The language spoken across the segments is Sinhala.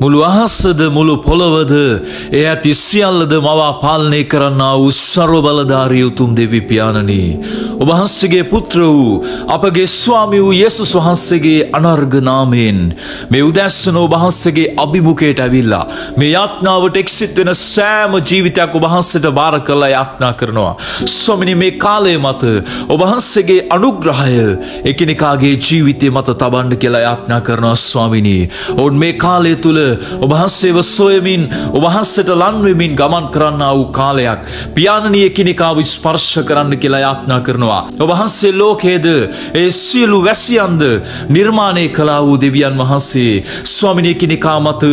මුළු අහසද මුළු පොළවද ඒ ඇති සියල්ලද මවා පාලනය කරන්නා වූ ਸਰබලධාරී උතුම් දෙවි පියාණනි ඔබ වහන්සේගේ පුත්‍ර වූ අපගේ ස්වාමී වූ යේසුස් වහන්සේගේ අනර්ඝ නාමයෙන් මේ උදැස්සන ඔබ වහන්සේගේ අභිමුඛයට ඇවිල්ලා මේ යාත්නාවට එක්සිට වෙන සෑම ජීවිතයක් ඔබ වහන්සේට බාර කරලා යාත්නා කරනවා ස්වාමිනේ මේ කාලය මත ඔබ වහන්සේගේ අනුග්‍රහය එකිනෙකාගේ ජීවිතේ මත තබන්න කියලා යාත්නා කරනවා ස්වාමිනේ ඔවුන් මේ කාලය තුල ඔබ වහන්සේව සොයමින් ඔබ වහන්සේට ලන් වෙමින් ගමන් කරන්නා වූ කාලයක් පියාණනි එකිනෙකාව ස්පර්ශ කරන්න කියලා යාඥා කරනවා ඔබ වහන්සේ ලෝකයේද ඒ සියලු වැසියන්ද නිර්මාණය කළා වූ දෙවියන් වහන්සේ ස්වාමිනේ එකිනෙකා මත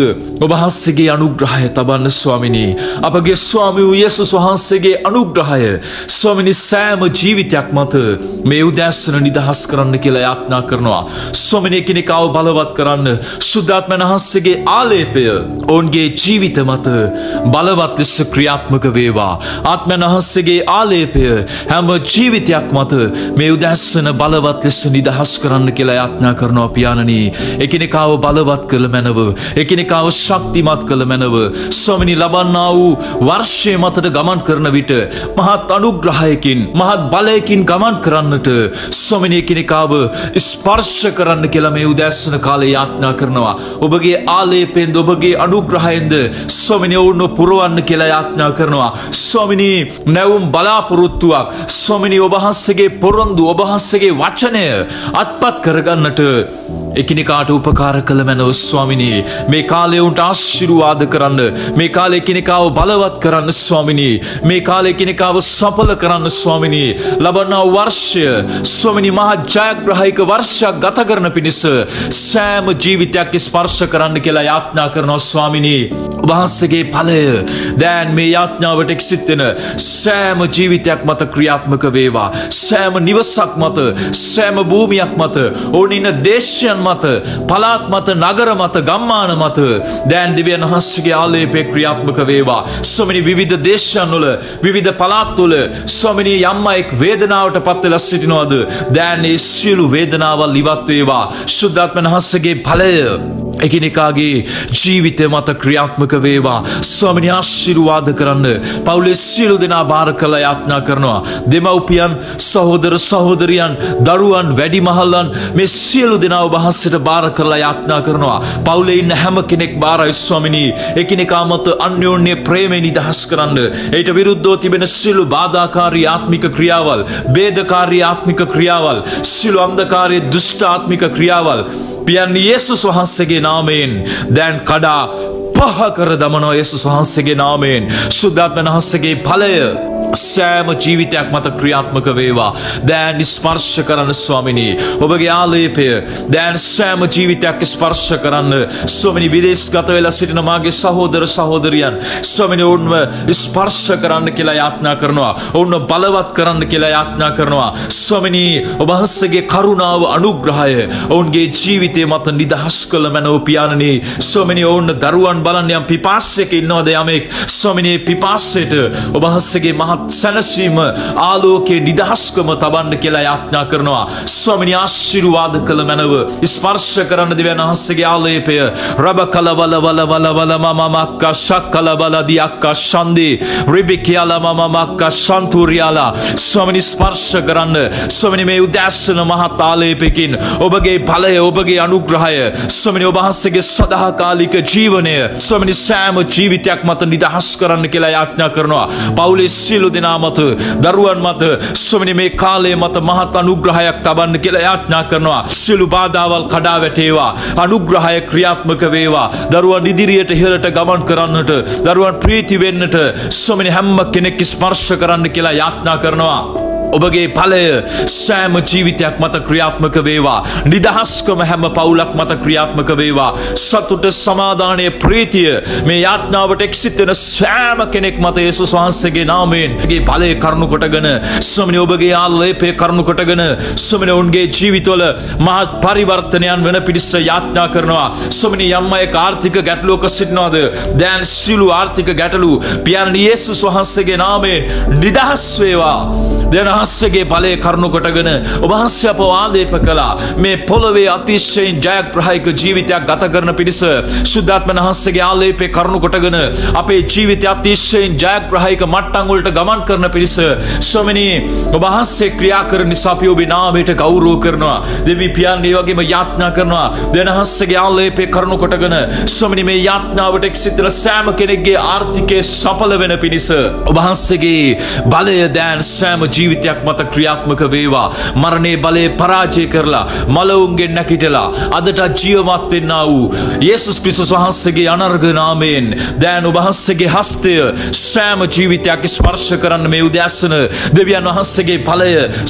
ඔබ වහන්සේගේ අනුග්‍රහය තබන්න ස්වාමිනේ අපගේ ස්වාමී වූ යේසුස් වහන්සේගේ අනුග්‍රහය ස්වාමිනේ සෑම ජීවිතයක් මත මේ උදෑසන නිදහස් කරන්න කියලා යාඥා කරනවා ස්වාමිනේ එකිනෙකාව බලවත් කරන්න සුද්ධාත්මයන් වහන්සේගේ ආලේපය ඔවුන්ගේ ජීවිත මත බලවත් ලෙස ක්‍රියාත්මක වේවා ආත්මයන් වහන්සේගේ ආලේපය හැම ජීවිතයක් මත මේ උදැස්සන බලවත් ලෙස නිදහස් කරන්න කියලා යාඥා කරනවා පියාණනි එකිනෙකාව බලවත් කළ මැනව එකිනෙකාව ශක්තිමත් කළ මැනව ස්වාමිනී ලබන්නා වූ වර්ෂයේ මතට ගමන් කරන විට මහත් අනුග්‍රහයකින් මහත් බලයකින් ගමන් කරන්නට ස්වාමිනී එකිනෙකාව ස්පර්ශ කරන්න කියලා මේ උදැස්සන කාලේ යාඥා කරනවා ඔබගේ ආලේපය ඔබගේ අනුග්‍රහයෙන්ද ස්වාමිනේ ඔවුන්ව පුරවන්න කියලා යාඥා කරනවා ස්වාමිනේ නැවුම් බලාපොරොත්තුවක් ස්වාමිනේ ඔබ වහන්සේගේ පොරොන්දු ඔබ වහන්සේගේ වචනය අත්පත් කරගන්නට එකිනෙකාට උපකාර කළ මැනව ස්වාමිනේ මේ කාලේ උන්ට ආශිර්වාද කරන්න මේ කාලේ එකිනෙකාව බලවත් කරන්න ස්වාමිනේ මේ කාලේ එකිනෙකාව සඵල කරන්න ස්වාමිනේ ලබන්නා වර්ෂය ස්වාමිනේ මහා ජයග්‍රහයක වර්ෂයක් ගත කරන පිණිස සෑම ජීවිතයක් ස්පර්ශ කරන්න කියලා යාඥා කරනවා ස්වාමිනේ ඔබ වහන්සේගේ ඵලය දැන් මේ යාඥාවට එක්සිට වෙන සෑම ජීවිතයක් මත ක්‍රියාත්මක වේවා සෑම නිවසක් මත සෑම භූමියක් මත ඕනින දේශයන් මත පලාත් මත නගර මත ගම්මාන මත දැන් දෙවියන් වහන්සේගේ ආලේපේ ක්‍රියාත්මක වේවා ස්වාමිනේ විවිධ දේශයන්වල විවිධ පලාත්වල ස්වාමිනේ යම්මෙක් වේදනාවට පත් වෙලා සිටිනවද දැන් ඒ සියලු වේදනාවල් ඉවත් වේවා සුද්ධාත්මයන් වහන්සේගේ ඵලය එකිනෙකාගේ ජීවිතය මත ක්‍රියාත්මක වේවා ස්වාමිනේ ආශිර්වාද කරන්න පවුලේ සියලු දෙනා බාර කළා යාඥා කරනවා දෙමව්පියන් සහෝදර සහෝදරියන් දරුවන් වැඩිමහල්ලන් මේ සියලු දෙනා ඔබ වහන්සේට බාර කරලා යාඥා කරනවා පවුලේ ඉන්න හැම කෙනෙක් බාරයි ස්වාමිනේ එකිනෙකා මත අන්‍යෝන්‍ය ප්‍රේමයෙන් නිදහස් කරන්න ඒට විරුද්ධව තිබෙන සියලු බාධාකාරී ආත්මික ක්‍රියාවල් බේදකාරී ආත්මික ක්‍රියාවල් සියලු අන්ධකාරයේ දුෂ්ට ආත්මික ක්‍රියාවල් පියාණනි යේසුස් වහන්සේගේ නාමයෙන් දැන් කඩා පහ කර දමනවා යේසුස් වහන්සේගේ නාමයෙන් සුද්ධාත්මයන් වහන්සේගේ ඵලය සෑම ජීවිතයක් මත ක්‍රියාත්මක වේවා දැන් ස්පර්ශ කරන්න ස්වාමිනේ ඔබගේ ආලේපය දැන් සෑම ජීවිතයක් ස්පර්ශ කරන්න ස්වාමිනේ විදේශගත වෙලා සිටින මාගේ සහෝදර සහෝදරියන් ස්වාමිනේ ඔවුන්ව ස්පර්ශ කරන්න කියලා යාඥා කරනවා ඔවුන්ව බලවත් කරන්න කියලා යාඥා කරනවා ස්වාමිනේ ඔබ වහන්සේගේ කරුණාව අනුග්‍රහය ඔවුන්ගේ ජීවිතේ මත නිදහස් කළ මැනව පියාණනි ස්වාමිනේ ඔවුන් දරුවන් බලන්න යම් පිපාසයක ඉන්නවද යමෙක් ස්වාමිනේ පිපාසයට ඔබ වහන්සේගේ මහත් සැනසීම ආලෝකයේ නිදහස්කම තබන්න කියලා යාඥා කරනවා ස්වාමිනේ ආශිර්වාද කළ මැනව ස්පර්ශ කරන්න දෙවියන් වහන්සේගේ ආලේපය රබ කලවල වල වල වල මමක ශක්කල බලදී අක්ක ශන්දි රිබිකියල මමක සන්තුරියලා ස්වාමිනේ ස්පර්ශ කරන්න ස්වාමිනේ මේ උදැසන මහත් ආලේපකින් ඔබගේ ඵලය ඔබගේ අනුග්‍රහය ස්වාමිනේ ඔබ වහන්සේගේ සදාකාලික ජීවනය ස්වාමිනේ සෑම ජීවිතයක් මත නිදහස් කරන්න කියලා යාඥා කරනවා පවුලේ දෙනා මත දරුවන් මත ස්වාමිනේ මේ කාලය මත මහත් අනුග්‍රහයක් තබන්න කියලා යාඥා කරනවා සියලු බාධාවල් කඩා වැටේවා අනුග්‍රහය ක්‍රියාත්මක වේවා දරුවන් ඉදිරියට ඉහළට ගමන් කරන්නට දරුවන් ප්‍රීති වෙන්නට ස්වාමිනේ හැම කෙනෙක් ස්පර්ශ කරන්න කියලා යාඥා කරනවා ඔබගේ ඵලය සෑම ජීවිතයක් මත ක්‍රියාත්මක වේවා නිදහස්කම හැම පවුලක් මත ක්‍රියාත්මක වේවා සතුට සමාදානයේ ප්‍රීතිය මේ යාඥාවට එක්සිට වෙන සෑම කෙනෙක් මත යේසුස් වහන්සේගේ නාමයෙන් ඔබගේ ඵලයේ කරුණු කොටගෙන ස්වාමිනේ ඔබගේ ආලේපයේ කරුණු කොටගෙන ස්වාමිනේ ඔවුන්ගේ ජීවිතවල මහත් පරිවර්තනයන් වෙන පිණිස යාඥා කරනවා ස්වාමිනේ යම්මයේ ආර්ථික ගැටලුවක සිටිනවද දැන් සිළු ආර්ථික ගැටලු පියාණනි යේසුස් වහන්සේගේ නාමයෙන් නිදහස් වේවා දෙන හස්සගේ බලය කරුණු කොටගෙන ඔබ හස්ස අපව ආලේප කළා. මේ පොළවේ අතිශයින් ජයග්‍රහයක ජීවිතයක් ගත කරන පිරිස සුද්ධාත්ම හස්සගේ ආලේපේ කරුණු කොටගෙන අපේ ජීවිතය අතිශයින් ජයග්‍රහයක මට්ටම් වලට ගමන් කරන පිරිස ස්වාමිනී ඔබ හස්සේ ක්‍රියා කරන නිසා අපි ඔබේ නාමයට ගෞරව කරනවා. දෙවි පියාණන් ඒ වගේම යාඥා කරනවා දෙන හස්සගේ ආලේපේ කරුණු කොටගෙන ස්වාමිනී මේ යාඥාවට එක්සිතර සෑම කෙනෙක්ගේ ආර්ථිකයේ සඵල වෙන පිණිස ඔබ වහන්සේගේ බලය දැන් සෑම ජීවිතයක් මත ක්‍රියාත්මක වේවා. මරණේ බලය පරාජය කරලා මලවුන්ගෙන් නැකිටලා අදට ජීවමත් වෙන්නා වූ යේසුස් ක්‍රිස්තුස් වහන්සේගේ අනර්ඝ නාමයෙන් දැන් ඔබ වහන්සේගේ හස්තය සෑම ජීවිතයක් ස්පර්ශ කරන්න මේ උදෑසන දෙවියන් වහන්සේගේ බලය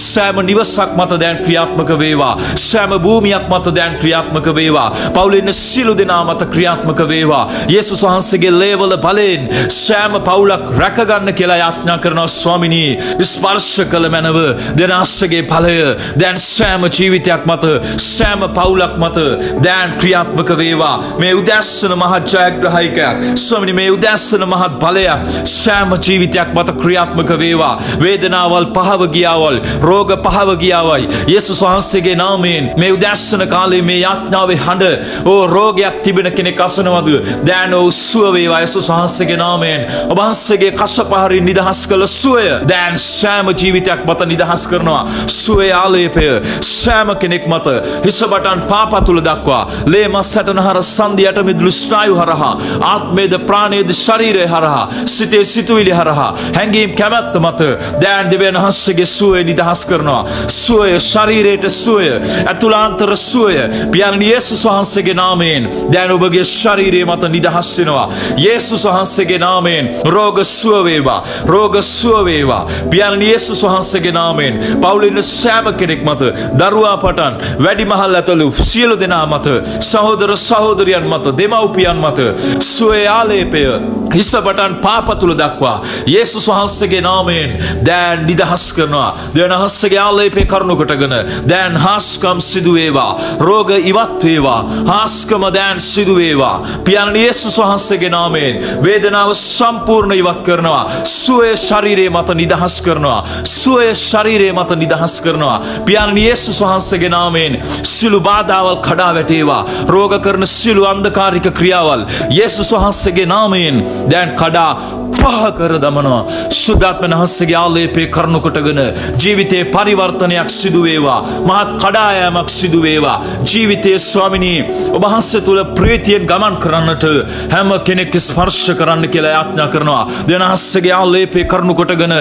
සෑම නිවසක් මත දැන් ක්‍රියාත්මක වේවා. සෑම භූමියක් මත දැන් ක්‍රියාත්මක වේවා. පවුලේ සියලු දෙනා මත ක්‍රියාත්මක වේවා. යේසුස් වහන්සේගේ ලේවල බලයෙන් සෑම පවුලක් රැකගන්න කියලා යාඥා කරනවා ස්වාමිනී. ස්පර්ශ කළ මැනව දෙන හස්සගේ ඵලය දැන් සෑම ජීවිතයක් මත සෑම පවුලක් මත දැන් ක්‍රියාත්මක වේවා. මේ උදෑසන මහත් ජයග්‍රහයකයක් ස්වාමිනී මේ උදෑසන මහත් බලයක් සෑම ජීවිතයක් මත ක්‍රියාත්මක වේවා. වේදනාවල් පහව ගියාවල් රෝග පහව ගියාවයි යේසුස් වහන්සේගේ නාමයෙන් මේ උදෑසන කාලේ මේ යාඥාවේ හඬ ඕ රෝගයක් තිබෙන කෙනෙක් අසනවද දැන් ඕ සුව වේවා යේසුස් වහන්සේගේ නාමයෙන්. ඔබ වහන්සේගේ කසපහරින් නිදහස් කළ සුවය දැන් සෑම ජීවිතයක් මත නිදහස් කරනවා. සුවේ ආලේපය සෑම කෙනෙක් මත හිස බටන් පාපතුල දක්වා ලේ මස් සැටනහර සන්ධියට මිදුළු ස්නායු හරහා ආත්මේද ප්‍රාණේද ශරීරය හරහා සිතේ සිතුවිලි හරහා හැඟීම් කැමැත්ත මත දැන් දෙවියන් වහන්සේගේ සුවේ නිදහස් කරනවා. සුවේ ශරීරයට සුවේ අතුලාන්තර සුවේ පියාණන් යේසුස් වහන්සේගේ නාමයෙන් දැන් ඔබගේ ශරීරය මත නිදහස් වෙනවා. යේසුස් වහන්සේගේ නාමයෙන් රෝග සුව වේවා. රෝග සුව වේවා. පියාණන් යේසුස් වහන්සේගේ නාමයෙන් පවුලින් සෑම කෙනෙක් මත දරුවා පටන් වැඩිමහල් ඇතුළු සියලු දෙනා මත සහෝදර සහෝදරියන් මත දෙමව්පියන් මත සුවේ ආලේපය හිස බටන් පාපතුල දක්වා යේසුස් වහන්සේගේ නාමයෙන් දැන් නිදහස් කරනවා. දෙවියන් වහන්සේගේ ආලේපේ කරුණු කොටගෙන දැන් හාස්කම් සිදු වේවා. රෝග ඉවත් වේවා. හාස්කම දැන් සිදු වේවා. පියාණන් යේසුස් වහන්සේගේ නාමයෙන් වේදනාව සම්පූර්ණ ඉවත් කරනවා. සුවේ ශරීරයේ මත නිදහස් කරනවා. සුවේ ශරීරයේ මත නිදහස් කරනවා. පියාණන් යේසුස් වහන්සේගේ නාමයෙන් සිළු බාධාවල් කඩා වැටේවා. රෝග කරන සිළු අන්ධකාරික ක්‍රියාවල් යේසුස් වහන්සේගේ නාමයෙන් දැන් කඩා පහ කර දමනවා. සුද්ධාත්ම වහන්සේගේ ආලේපේ කරුණු කොටගෙන ජීවිතේ පරිවර්තනයක් සිදු වේවා. මහත් කඩායමක් සිදු වේවා. ජීවිතයේ ස්වාමිනී ඔබ වහන්සේ තුල ප්‍රීතියෙන් ගමන් කරන්නට හැම කෙනෙක් ස්පර්ශ කරන්න කියලා යාඥා කරනවා. දෙවියන් වහන්සේගේ ආලේපේ කරුණු කොටගෙන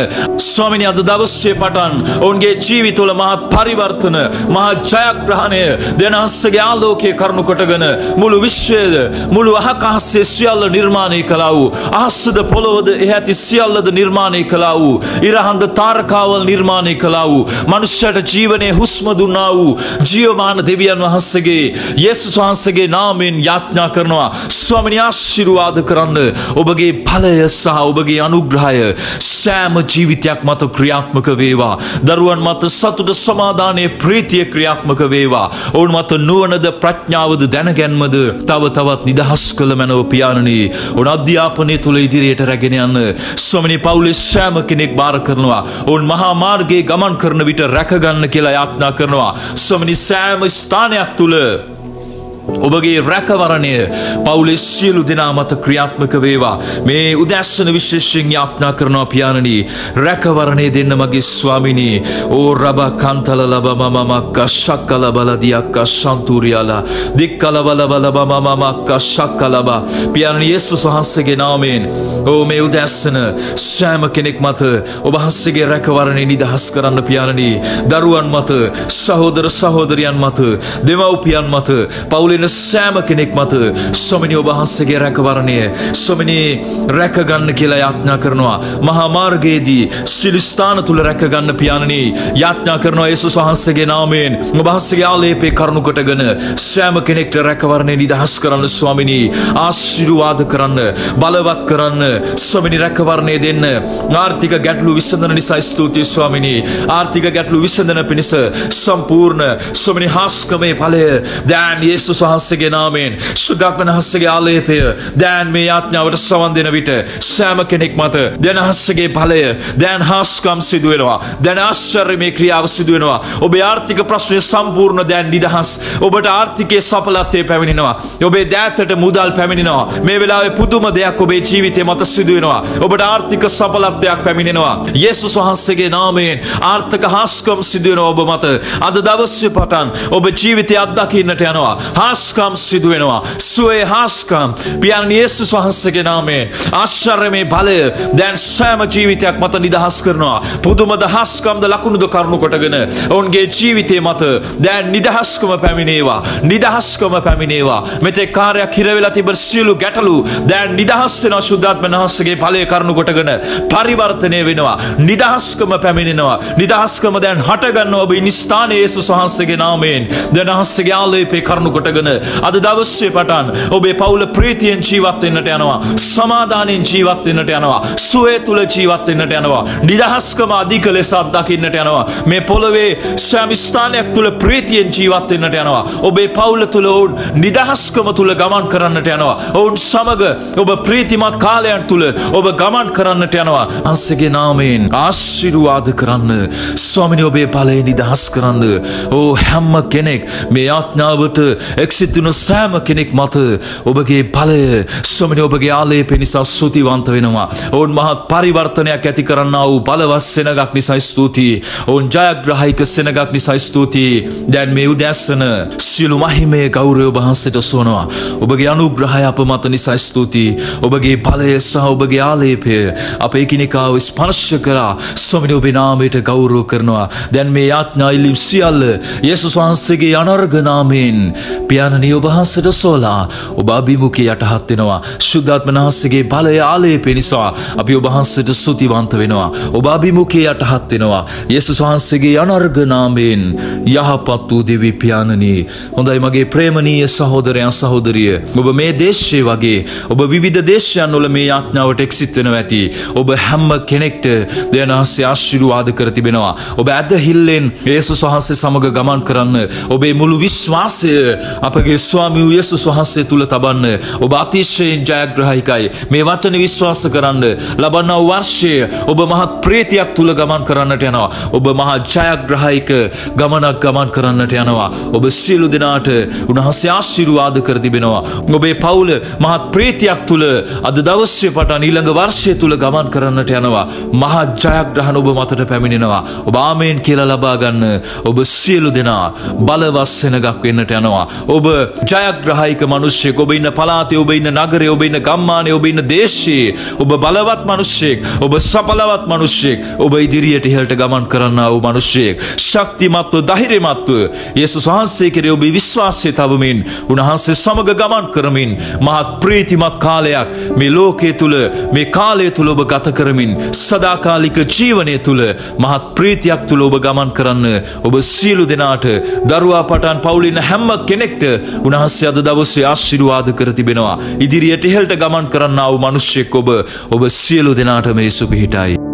ස්වාමිනී අද දවසේ පටන් ඔවුන්ගේ ජීවිතවල මහත් පරිවර්තන මහත් ජයග්‍රහණය දෙවියන් වහන්සේගේ ආලෝකයේ කරුණු කොටගෙන මුළු විශ්වයේද මුළු ආකාශයේ සියල්ල නිර්මාණය කළා වූ ආස්තද පොළොවද එහැති සියල්ලද නිර්මාණය කළා වූ ඉරහඳ තාරකාවල් නිර්මාණය කළා වූ මනුෂ්‍යට ජීවනයේ හුස්ම දුන්නා වූ ජීවමාන දෙවියන් වහන්සේගේ යේසුස් වහන්සේගේ නාමයෙන් යාඥා කරනවා. ස්වාමිනී ආශිර්වාද කරන්න ඔබගේ ඵලය සහ ඔබගේ අනුග්‍රහය සෑම ජීවිතයක් මත ක්‍රියාත්මක වේවා. දරුවන් මත සතුට සමාදානයේ ප්‍රීතිය ක්‍රියාත්මක වේවා. ඔවුන් මත නුවණද ප්‍රඥාවද දැනගැන්මද තව තවත් නිදහස් කළ මැනව පියාණනි. ඔවුන් අධ්‍යාපනය තුල ඉදිරියට රැගෙන යන්න ස්වාමිනී පවුලේ සෑම කෙනෙක් බාර කරනවා. ඔවුන් මහා මාර්ගයේ ගමන් කරන විට රැකගන්න කියලා යාඥා කරනවා. ස්වාමිනී සෑම ස්ථානයක් තුල ඔබගේ රැකවරණය පවුලේ සියලු දෙනා මත ක්‍රියාත්මක වේවා. මේ උදෑසන විශේෂයෙන් යාඥා කරනවා පියාණනි. රැකවරණය දෙන්න මගේ ස්වාමිනී. ඕ රබ කන්තල ලබ මම කෂක්ක ලබල දියක් කසන්තුරියල දික්කල බලබල මම කෂක්ක ලබ. පියාණනි යේසුස් වහන්සේගේ නාමයෙන් ඕ මේ උදෑසන සෑම කෙනෙක් මත ඔබ වහන්සේගේ රැකවරණය නිදහස් කරන්න පියාණනි. දරුවන් මත සහෝදර සහෝදරියන් මත දෙමව්පියන් මත පවුලේ සෑම කෙනෙක් මත ස්වාමිනී ඔබ වහන්සේගේ රැකවරණය ස්වාමිනී රැකගන්න කියලා යාඥා කරනවා. මහා මාර්ගයේදී සිළු ස්ථාන තුල රැකගන්න පියාණනි යාඥා කරනවා. යේසුස් වහන්සේගේ නාමයෙන් ඔබ වහන්සේගේ ආලේපේ කරුණු කොටගෙන සෑම කෙනෙක්ට රැකවරණය නිදහස් කරන්න ස්වාමිනී ආශිර්වාද කරන්න බලවත් කරන්න ස්වාමිනී රැකවරණය දෙන්න. ආර්ථික ගැටලු විසඳන නිසා ස්තුතියි ස්වාමිනී. ආර්ථික ගැටලු විසඳන පිණිස සම්පූර්ණ ස්වාමිනී හාස්කමේ ඵලය දැන් යේසුස් වහන්සේගේ නාමයෙන් සුදක්මන හස්සගේ ආලේපය දැන් මේ යාඥාවට සවන් දෙන විට සෑම කෙනෙක් මත දැන් හස්සගේ ඵලය දැන් හාස්කම් සිදු වෙනවා දැන් ආශ්චර්යමය ක්‍රියාව සිදු වෙනවා ඔබේ ආර්ථික ප්‍රශ්නේ සම්පූර්ණ දැන් නිදහස් ඔබට ආර්ථිකයේ සඵලත්වය පැමිණෙනවා ඔබේ දෑතට මුදල් පැමිණෙනවා මේ වෙලාවේ පුදුම දෙයක් ඔබේ ජීවිතේ මත සිදු වෙනවා ඔබට ආර්ථික සඵලත්වයක් පැමිණෙනවා යේසුස් වහන්සේගේ නාමයෙන් ආර්ථික හාස්කම් සිදු වෙනවා ඔබ මත අද දවසේ පටන් ඔබ ජීවිතය අත්දකින්නට යනවා හාස්කම් සිදු වෙනවා සුවේ හාස්කම් පියාණන් යේසුස් වහන්සේගේ නාමයෙන් ආශ්චර්යමය බලය දැන් සෑම ජීවිතයක් මත නිදහස් කරනවා පුදුම දහස්කම්ද ලකුණුද කරුණු කොටගෙන ඔවුන්ගේ ජීවිතයේ මත දැන් නිදහස්කම පැමිණේවා නිදහස්කම පැමිණේවා මෙතෙක් කාර්යයක් හිර වෙලා තිබෙන සියලු ගැටලු දැන් නිදහස් වෙනවා සුද්ධාත්ම නාමයේ ඵලයේ කරුණු කොටගෙන පරිවර්තනය වෙනවා නිදහස්කම පැමිණෙනවා නිදහස්කම දැන් හට ගන්නවා ඔබ ඉනිස්ථානයේ යේසුස් වහන්සේගේ නාමයෙන් දැන් හස්සගේ ආලේපේ කරුණු කොටගෙන අද දවසේ පටන් ඔබේ පවුල ප්‍රීතියෙන් ජීවත් වෙන්නට යනවා සමාදානෙන් ජීවත් වෙන්නට යනවා සුවය තුල ජීවත් වෙන්නට යනවා නිදහස්කම අධික ලෙස අත්දකින්නට යනවා මේ පොළවේ සෑම ස්ථානයක් තුල ප්‍රීතියෙන් ජීවත් වෙන්නට යනවා ඔබේ පවුල තුල ඔවුන් නිදහස්කම තුල ගමන් කරන්නට යනවා ඔවුන් සමග ඔබ ප්‍රීතිමත් කාලයන් තුල ඔබ ගමන් කරන්නට යනවා හස්සගේ නාමයෙන් ආශිර්වාද කරන්න ස්වාමිනේ ඔබේ ඵලය නිදහස් කරන්න ඕ හැම කෙනෙක් මේ යාඥාවට එක්සිතුන සෑම කෙනෙක් මත ඔබගේ ඵලය ස්වාමිනේ ඔබගේ ආලේපේ නිසා ස්තුතිවන්ත වෙනවා ඔවුන් මහත් පරිවර්තනයක් ඇති කරන්නා වූ බලවත් සෙනගක් නිසා ස්තුතියි ඔවුන් ජයග්‍රාහක සෙනගක් නිසා ස්තුතියි දැන් මේ උදැසන සියලු මහිමේ ගෞරවය ඔබ හස්සට සොනවා ඔබගේ අනුග්‍රහය අප මත නිසා ස්තුතියි ඔබගේ ඵලය සහ ඔබගේ ආලේපය අපේ කිනිකාව ස්පර්ශ කරා ස්වාමිනේ ඔබේ නාමයට ගෞරව කරනවා දැන් මේ යාඥා ඉල්ලීම් සියල්ල යේසුස් වහන්සේගේ අනර්ඝ නාමයෙන් පියාණනි ඔබ හසට සෝලා ඔබ අභිමුඛී යටහත් වෙනවා සුද්ධාත්ම නාමයේ බලය ආලේපේ නිසා අපි ඔබ හසට ස්තුතිවන්ත වෙනවා ඔබ අභිමුඛී යටහත් වෙනවා යේසුස් වහන්සේගේ අනර්ඝ නාමයෙන් යහපත් වූ දෙවි පියාණනි හොඳයි මගේ ප්‍රේමණීය සහෝදරයන් සහෝදරිය ඔබ මේ දේශයේ වගේ ඔබ විවිධ දේශයන් වල මේ යාඥාවට එක්සිත් වෙනවා ඇති ඔබ හැම කෙනෙක්ට දෙවියන් වහන්සේ ආශිර්වාද කර තිබෙනවා ඔබ ඇදහිල්ලෙන් යේසුස් වහන්සේ සමග ගමන් කරන්න ඔබේ මුළු විශ්වාසය අපගේ ස්වාමි වූ යේසුස් වහන්සේ තුල තබන්න ඔබ අතිශයින් ජයග්‍රාහකයි මේ වචන විශ්වාස කරන්න ලබන්නා වූ වර්ෂයේ ඔබ මහත් ප්‍රීතියක් තුල ගමන් කරන්නට යනවා ඔබ මහා ජයග්‍රාහක ගමනක් ගමන් කරන්නට යනවා ඔබ සියලු දෙනාට උන්වහන්සේ ආශිර්වාද කර තිබෙනවා ඔබේ පවුල මහත් ප්‍රීතියක් තුල අද දවසේ පටන් ඊළඟ වර්ෂය තුල ගමන් කරන්නට යනවා මහා ජයග්‍රහණ ඔබ මතට පැමිණෙනවා ඔබ ආමෙන් කියලා ලබා ගන්න ඔබ සියලු දෙනා බලවත් සෙනගක් වෙන්නට යනවා ඔබ ජයග්‍රාහක මිනිසෙක් ඔබ ඉන්න පළාතේ ඔබ ඉන්න නගරේ ඔබ ඉන්න ගම්මානේ ඔබ ඉන්න දේශයේ ඔබ බලවත් මිනිසෙක් ඔබ සඵලවත් මිනිසෙක් ඔබ ඉදිරියට ඉහළට ගමන් කරන්නා වූ මිනිසෙක් ශක්තිමත්ව ධෛර්යමත්ව යේසුස් වහන්සේ කෙරෙහි ඔබේ විශ්වාසය තබමින් උන්වහන්සේ සමග ගමන් කරමින් මහත් ප්‍රීතිමත් කාලයක් මේ ලෝකයේ තුල මේ කාලය තුල ඔබ ගත කරමින් සදාකාලික ජීවනයේ තුල මහත් ප්‍රීතියක් තුල ඔබ ගමන් කරන්න ඔබ සියලු දෙනාට දරුවා පටන් පවුලින හැම කෙනෙක්ට උන්වහන්සේ අද දවසේ ආශිර්වාද කර තිබෙනවා ඉදිරියට ඉහළට ගමන් කරන්නා වූ මිනිසෙක් ඔබ සියලු දෙනාට මේ සුභ හිතයි